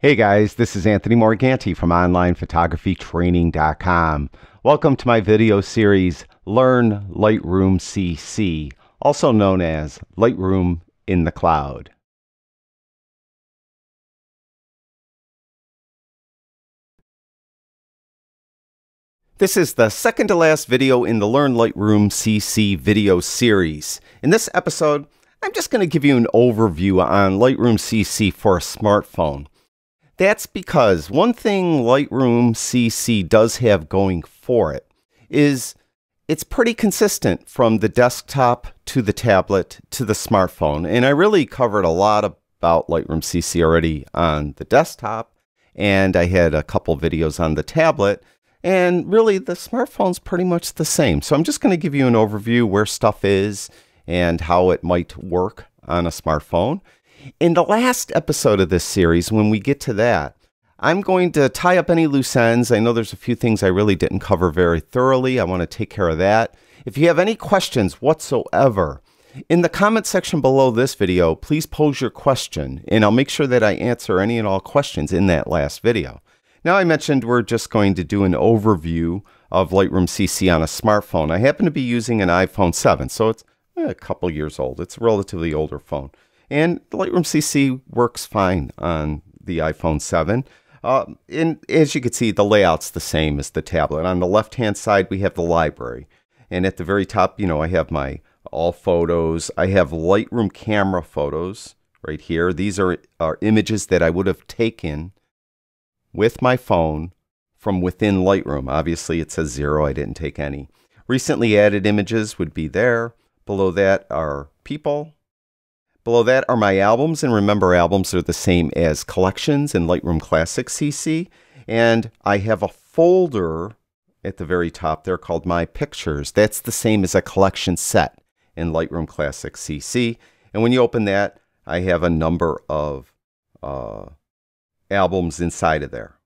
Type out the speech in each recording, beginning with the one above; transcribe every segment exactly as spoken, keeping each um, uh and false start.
Hey guys, this is Anthony Morganti from online photography training dot com. Welcome to my video series, Learn Lightroom C C, also known as Lightroom in the Cloud. This is the second to last video in the Learn Lightroom C C video series. In this episode, I'm just going to give you an overview on Lightroom C C for a smartphone. That's because one thing Lightroom C C does have going for it is it's pretty consistent from the desktop to the tablet to the smartphone. And I really covered a lot about Lightroom C C already on the desktop, and I had a couple videos on the tablet, and really the smartphone's pretty much the same. So I'm just going to give you an overview where stuff is and how it might work on a smartphone. In the last episode of this series, when we get to that, I'm going to tie up any loose ends. I know there's a few things I really didn't cover very thoroughly. I want to take care of that. If you have any questions whatsoever, in the comment section below this video, please pose your question, and I'll make sure that I answer any and all questions in that last video. Now, I mentioned we're just going to do an overview of Lightroom C C on a smartphone. I happen to be using an iPhone seven, so it's a couple years old. It's a relatively older phone. And the Lightroom C C works fine on the iPhone seven. Uh, and as you can see, the layout's the same as the tablet. On the left-hand side, we have the library. And at the very top, you know, I have my all photos. I have Lightroom camera photos right here. These are, are images that I would have taken with my phone from within Lightroom. Obviously, it says zero. I didn't take any. Recently added images would be there. Below that are people. Below that are my albums, and remember, albums are the same as collections in Lightroom Classic C C. And I have a folder at the very top there called My Pictures. That's the same as a collection set in Lightroom Classic C C. And when you open that, I have a number of uh, albums inside of there.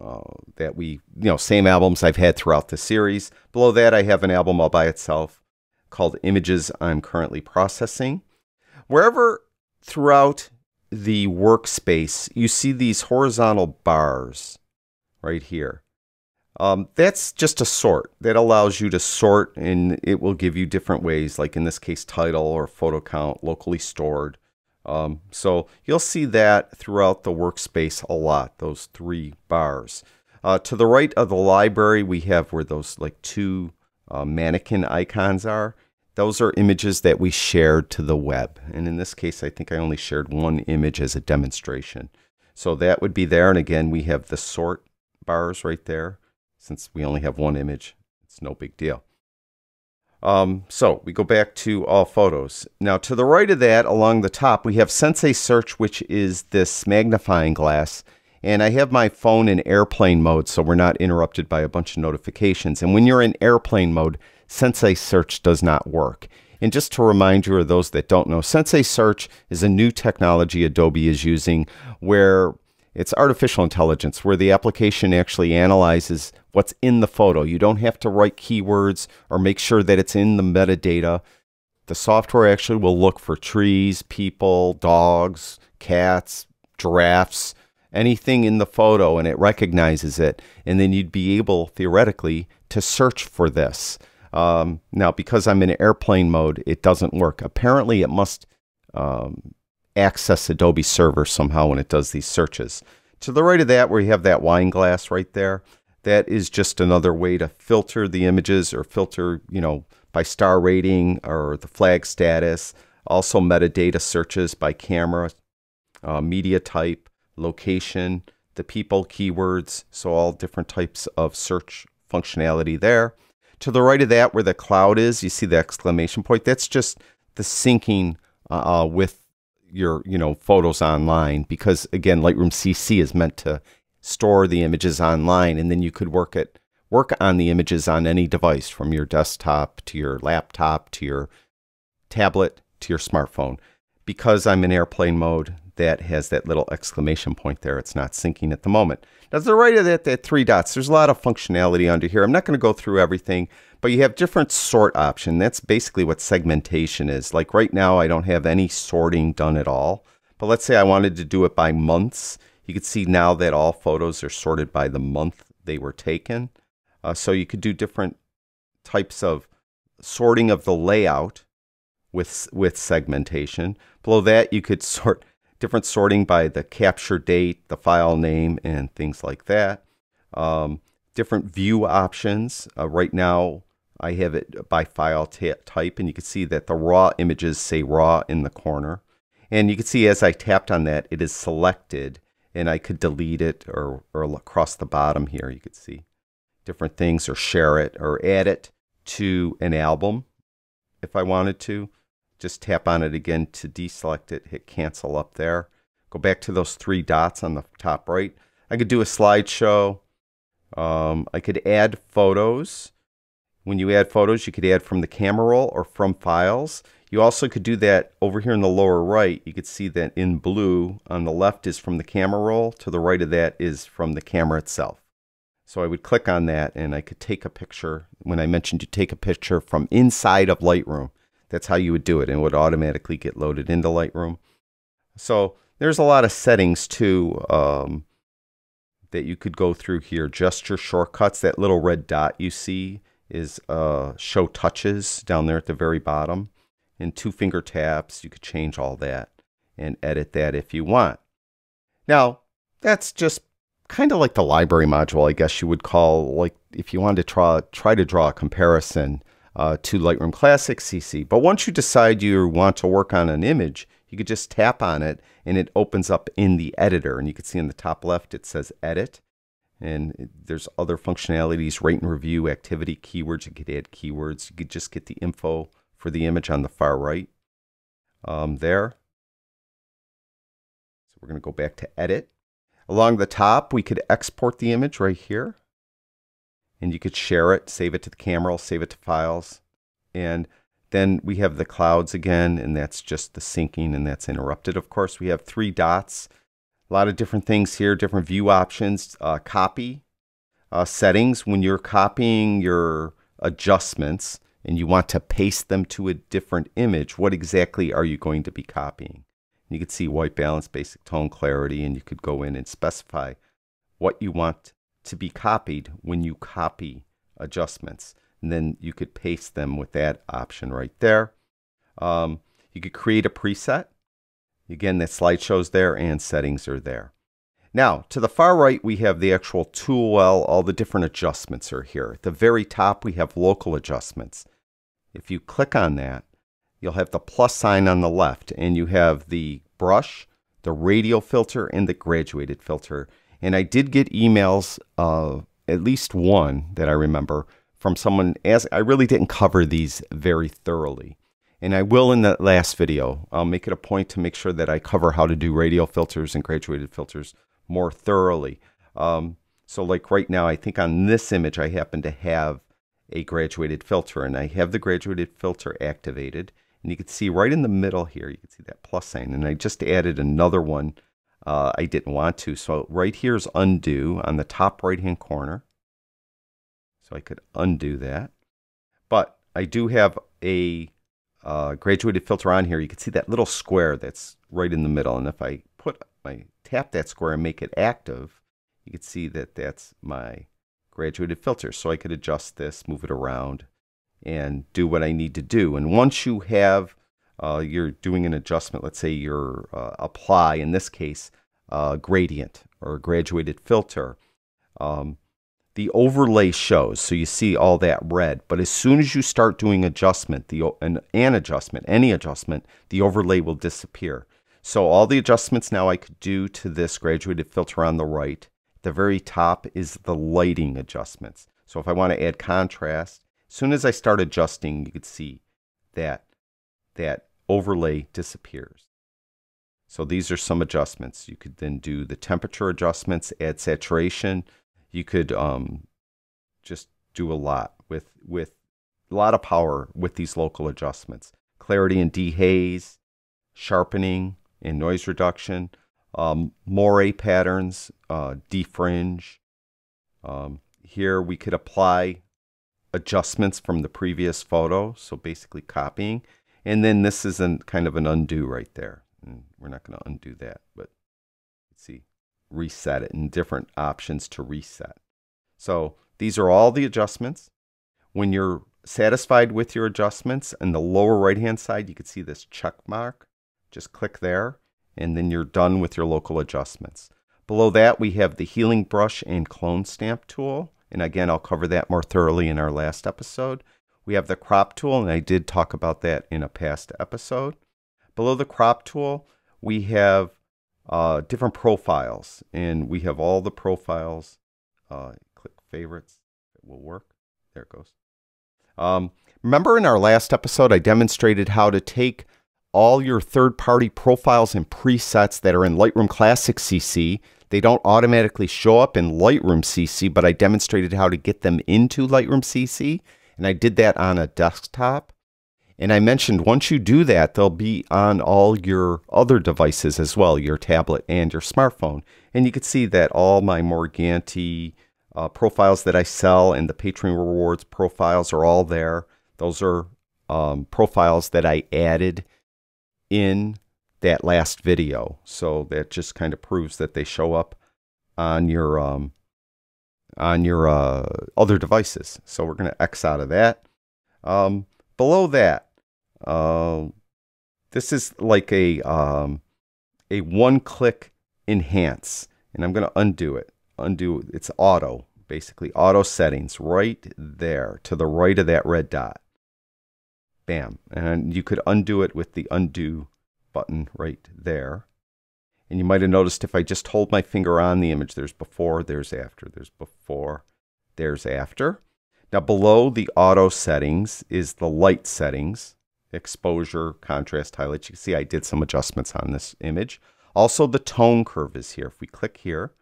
Uh, that we, you know, same albums I've had throughout the series. Below that, I have an album all by itself called Images I'm Currently Processing. Wherever throughout the workspace, you see these horizontal bars right here. Um, that's just a sort. That allows you to sort, and it will give you different ways, like in this case, title or photo count, locally stored. Um, so you'll see that throughout the workspace a lot, those three bars. Uh, to the right of the library, we have where those like two uh, mannequin icons are. Those are images that we shared to the web. And in this case, I think I only shared one image as a demonstration. So that would be there. And again, we have the sort bars right there. Since we only have one image, it's no big deal. Um, so we go back to all photos. Now, to the right of that, along the top, we have Sensei Search, which is this magnifying glass. And I have my phone in airplane mode, so we're not interrupted by a bunch of notifications. And when you're in airplane mode, Sensei Search does not work. And just to remind you, or those that don't know, Sensei Search is a new technology Adobe is using where it's artificial intelligence, where the application actually analyzes what's in the photo. You don't have to write keywords or make sure that it's in the metadata. The software actually will look for trees, people, dogs, cats, giraffes, anything in the photo, and it recognizes it, and then you'd be able, theoretically, to search for this. Um, now, because I'm in airplane mode, it doesn't work. Apparently, it must um, access Adobe server somehow when it does these searches. To the right of that, where you have that wine glass right there, that is just another way to filter the images, or filter, you know, by star rating or the flag status. Also, metadata searches by camera, uh, media type, location, the people, keywords, so all different types of search functionality there. To the right of that, where the cloud is, you see the exclamation point. That's just the syncing uh, with your, you know, photos online, because again, Lightroom C C is meant to store the images online, and then you could work it work on the images on any device, from your desktop to your laptop to your tablet to your smartphone. Because I'm in airplane mode, that has that little exclamation point there. It's not syncing at the moment. Now, to the right of that, that three dots, there's a lot of functionality under here. I'm not going to go through everything, but you have different sort options. That's basically what segmentation is. Like right now, I don't have any sorting done at all. But let's say I wanted to do it by months. You can see now that all photos are sorted by the month they were taken. Uh, so you could do different types of sorting of the layout with, with segmentation. Below that, you could sort different sorting by the capture date, the file name, and things like that. Um, different view options. Uh, right now, I have it by file type, and you can see that the raw images say raw in the corner. And you can see as I tapped on that, it is selected, and I could delete it or, or across the bottom here, you could see different things, or share it, or add it to an album if I wanted to. Just tap on it again to deselect it, hit cancel up there. Go back to those three dots on the top right. I could do a slideshow. Um, I could add photos. When you add photos, you could add from the camera roll or from files. You also could do that over here in the lower right. You could see that in blue on the left is from the camera roll. To the right of that is from the camera itself. So I would click on that and I could take a picture. When I mentioned you take a picture from inside of Lightroom, that's how you would do it, and it would automatically get loaded into Lightroom. So there's a lot of settings too um, that you could go through here. Gesture shortcuts, that little red dot you see is uh, show touches down there at the very bottom. And two finger taps, you could change all that and edit that if you want. Now, that's just kind of like the library module, I guess you would call, like if you wanted to try, try to draw a comparison Uh, to Lightroom Classic C C. But once you decide you want to work on an image, you could just tap on it and it opens up in the editor. And you can see in the top left it says edit. And there's other functionalities, rate and review, activity, keywords. You could add keywords. You could just get the info for the image on the far right um, there. So we're going to go back to edit. Along the top, we could export the image right here. And you could share it, save it to the camera, save it to files. And then we have the clouds again, and that's just the syncing, and that's interrupted. Of course, we have three dots, a lot of different things here, different view options, uh, copy, uh, settings. When you're copying your adjustments and you want to paste them to a different image, what exactly are you going to be copying? You can see white balance, basic tone, clarity, and you could go in and specify what you want to be copied when you copy adjustments, and then you could paste them with that option right there. Um, you could create a preset. Again, that slideshow's there and settings are there. Now, to the far right, we have the actual tool well. All the different adjustments are here. At the very top, we have local adjustments. If you click on that, you'll have the plus sign on the left, and you have the brush, the radial filter, and the graduated filter. And I did get emails, uh, at least one that I remember, from someone as I really didn't cover these very thoroughly. And I will in the last video. I'll make it a point to make sure that I cover how to do radial filters and graduated filters more thoroughly. Um, so like right now, I think on this image, I happen to have a graduated filter. And I have the graduated filter activated. And you can see right in the middle here, you can see that plus sign. And I just added another one. Uh, I didn't want to, so right here is undo on the top right hand corner. So I could undo that. But I do have a uh, graduated filter on here. You can see that little square that's right in the middle. And if I put my tap that square and make it active, you can see that that's my graduated filter. So I could adjust this, move it around, and do what I need to do. And once you have Uh, you're doing an adjustment, let's say you're uh, apply, in this case, uh, gradient or graduated filter. Um, the overlay shows, so you see all that red, but as soon as you start doing adjustment, the an, an adjustment, any adjustment, the overlay will disappear. So all the adjustments now I could do to this graduated filter on the right, the very top is the lighting adjustments. So if I want to add contrast, as soon as I start adjusting, you could see that that overlay disappears. So these are some adjustments. You could then do the temperature adjustments, add saturation. You could um, just do a lot with, with a lot of power with these local adjustments. Clarity and dehaze, sharpening and noise reduction, um, moire patterns, uh, defringe. Um, here we could apply adjustments from the previous photo, so basically copying. And then this is an, kind of an undo right there. And we're not going to undo that, but let's see. reset it and different options to reset. So these are all the adjustments. When you're satisfied with your adjustments, in the lower right hand side you can see this check mark. Just click there and then you're done with your local adjustments. Below that we have the healing brush and clone stamp tool, and again I'll cover that more thoroughly in our last episode. We have the crop tool, and I did talk about that in a past episode. Below the crop tool we have uh, different profiles, and we have all the profiles. Uh, click favorites, it will work. There it goes. Um, remember in our last episode I demonstrated how to take all your third-party profiles and presets that are in Lightroom Classic C C. They don't automatically show up in Lightroom C C, but I demonstrated how to get them into Lightroom C C, and I did that on a desktop. And I mentioned once you do that, they'll be on all your other devices as well, your tablet and your smartphone. And you can see that all my Morganti uh, profiles that I sell and the Patreon Rewards profiles are all there. Those are um, profiles that I added in that last video, so that just kind of proves that they show up on your um, on your uh, other devices. So we're going to X out of that. Um, below that, uh, this is like a um, a one-click enhance, and I'm going to undo it. Undo it's auto, basically auto settings right there to the right of that red dot. Bam. And you could undo it with the undo button right there. And you might have noticed if I just hold my finger on the image, there's before, there's after, there's before, there's after. Now below the auto settings is the light settings, exposure, contrast, highlights. You can see I did some adjustments on this image. Also the tone curve is here. If we click here,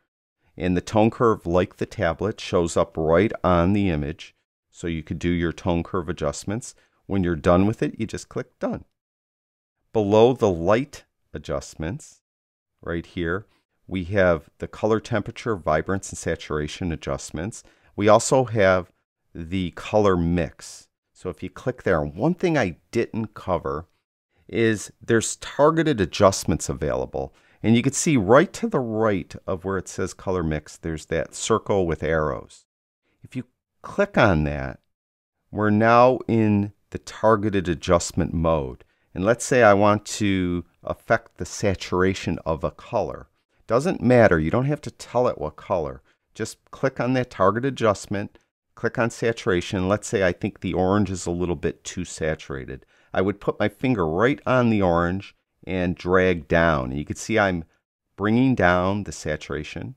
and the tone curve, like the tablet, shows up right on the image. So you could do your tone curve adjustments. When you're done with it, you just click Done. Below the light adjustments, right here, we have the color temperature, vibrance, and saturation adjustments. We also have the color mix. So if you click there, one thing I didn't cover is there's targeted adjustments available. And you can see right to the right of where it says color mix, there's that circle with arrows. If you click on that, we're now in the targeted adjustment mode. And let's say I want to affect the saturation of a color. Doesn't matter, you don't have to tell it what color. Just click on that targeted adjustment, click on saturation. Let's say I think the orange is a little bit too saturated. I would put my finger right on the orange and drag down. And you can see I'm bringing down the saturation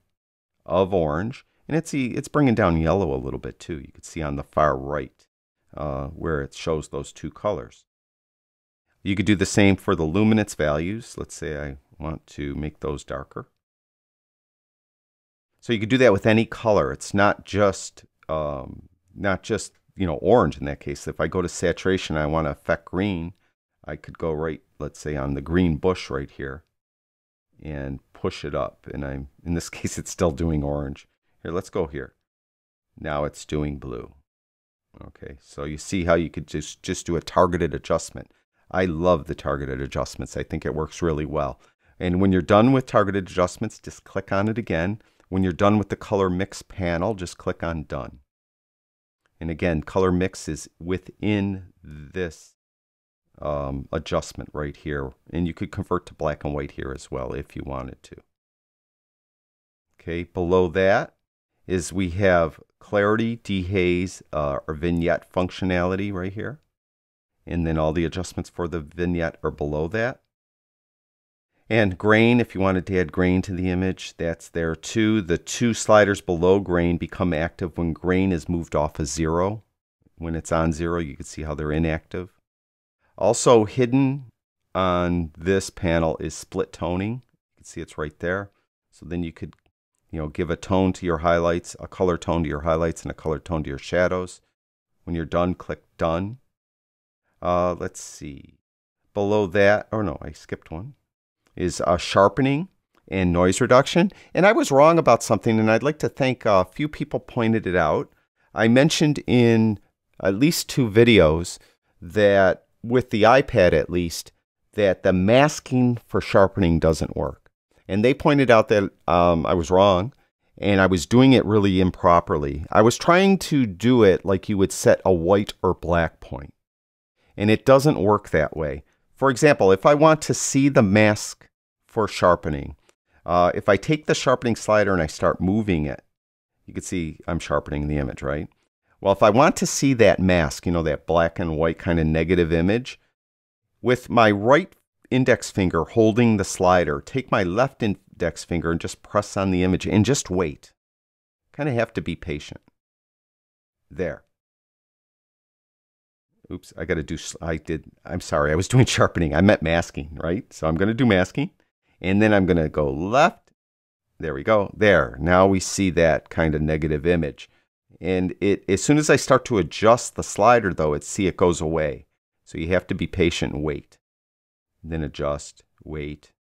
of orange, and it's, it's bringing down yellow a little bit too. You can see on the far right. Uh, where it shows those two colors. You could do the same for the luminance values. Let's say I want to make those darker. So you could do that with any color. It's not just um, not just you know orange in that case. If I go to saturation, I want to affect green. I could go right, let's say, on the green bush right here, and push it up. And I'm in this case, it's still doing orange. Here, let's go here. Now it's doing blue. Okay, so you see how you could just, just do a targeted adjustment. I love the targeted adjustments. I think it works really well. And when you're done with targeted adjustments, just click on it again. When you're done with the color mix panel, just click on Done. And again, color mix is within this um, adjustment right here. And you could convert to black and white here as well if you wanted to. Okay, below that is we have clarity, dehaze, uh, or vignette functionality right here. And then all the adjustments for the vignette are below that. And grain, if you wanted to add grain to the image, that's there too. The two sliders below grain become active when grain is moved off of zero. When it's on zero, you can see how they're inactive. Also hidden on this panel is split toning. You can see it's right there. So then you could You know, give a tone to your highlights, a color tone to your highlights, and a color tone to your shadows. When you're done, click Done. Uh, let's see. Below that, oh no, I skipped one, is uh, sharpening and noise reduction. And I was wrong about something, and I'd like to thank a few people pointed it out. I mentioned in at least two videos that, with the iPad at least, that the masking for sharpening doesn't work. and they pointed out that um, I was wrong and I was doing it really improperly. I was trying to do it like you would set a white or black point, and it doesn't work that way. For example, if I want to see the mask for sharpening, uh, if I take the sharpening slider and I start moving it, you can see I'm sharpening the image, right? Well, if I want to see that mask, you know, that black and white kind of negative image, with my right index finger holding the slider, take my left index finger and just press on the image and just wait. Kind of have to be patient. There. Oops, I got to do, I did, I'm sorry, I was doing sharpening. I meant masking, right? So I'm going to do masking, and then I'm going to go left. There we go. There. Now we see that kind of negative image. And it, as soon as I start to adjust the slider, though, it see it goes away. So you have to be patient and wait. Then adjust, wait.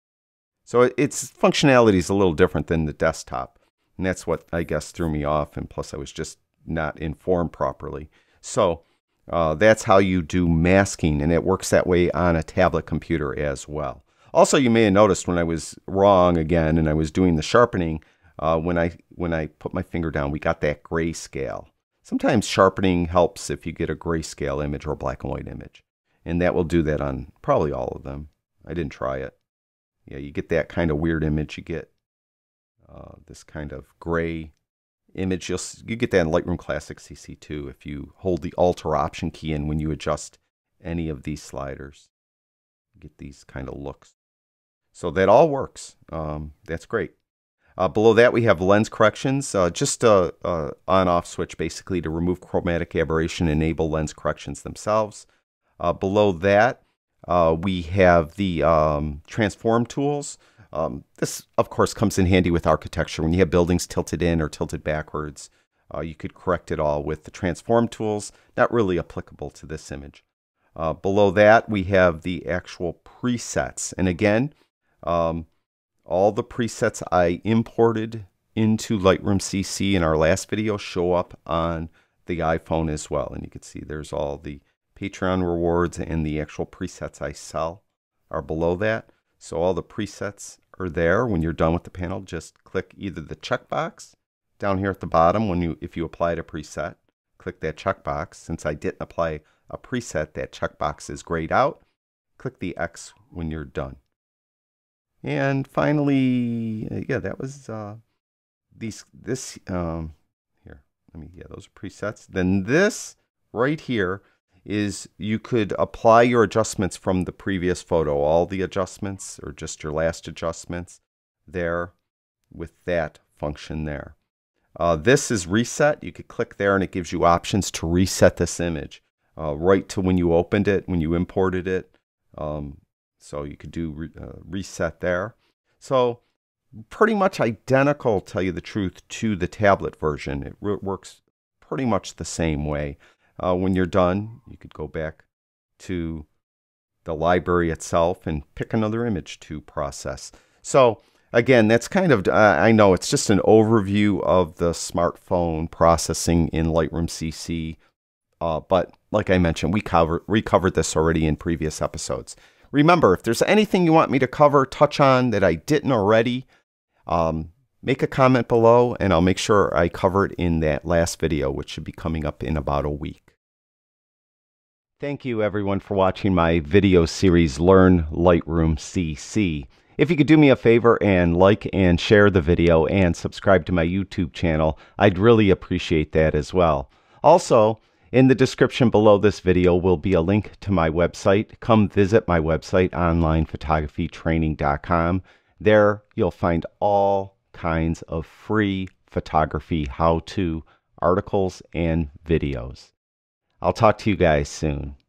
So it, its functionality is a little different than the desktop. And that's what, I guess, threw me off. And plus, I was just not informed properly. So uh, that's how you do masking. And it works that way on a tablet computer as well. Also, you may have noticed when I was wrong again and I was doing the sharpening, Uh, when I when I put my finger down, we got that grayscale. Sometimes sharpening helps if you get a grayscale image or a black and white image, and that will do that on probably all of them. I didn't try it. Yeah, you get that kind of weird image. You get uh, this kind of gray image. You'll you get that in Lightroom Classic C C too if you hold the Alt or Option key in when you adjust any of these sliders. You get these kind of looks. So that all works. Um, that's great. Uh, below that, we have lens corrections, uh, just a, a on-off switch basically to remove chromatic aberration and enable lens corrections themselves. Uh, below that, uh, we have the um, transform tools. Um, this, of course, comes in handy with architecture. When you have buildings tilted in or tilted backwards, uh, you could correct it all with the transform tools. Not really applicable to this image. Uh, below that, we have the actual presets. And again, um, all the presets I imported into Lightroom C C in our last video show up on the iPhone as well. And you can see there's all the Patreon rewards and the actual presets I sell are below that. So all the presets are there. When you're done with the panel, just click either the checkbox down here at the bottom when you, if you applied a preset, click that checkbox. Since I didn't apply a preset, that checkbox is grayed out. Click the X when you're done. And finally, yeah, that was uh, these, this, um, here, let me, yeah, those are presets. Then this right here is you could apply your adjustments from the previous photo, all the adjustments or just your last adjustments there with that function there. Uh, this is reset. You could click there and it gives you options to reset this image uh, right to when you opened it, when you imported it. Um, So you could do re uh, reset there. So pretty much identical, tell you the truth, to the tablet version. It works pretty much the same way. Uh, when you're done, you could go back to the library itself and pick another image to process. So again, that's kind of, uh, I know it's just an overview of the smartphone processing in Lightroom C C. Uh, but like I mentioned, we cover we covered this already in previous episodes. Remember, if there's anything you want me to cover, touch on that I didn't already, um, make a comment below and I'll make sure I cover it in that last video, which should be coming up in about a week. Thank you everyone for watching my video series, Learn Lightroom C C. If you could do me a favor and like and share the video and subscribe to my YouTube channel, I'd really appreciate that as well. Also, in the description below this video will be a link to my website. Come visit my website, online photography training dot com. There you'll find all kinds of free photography how-to articles and videos. I'll talk to you guys soon.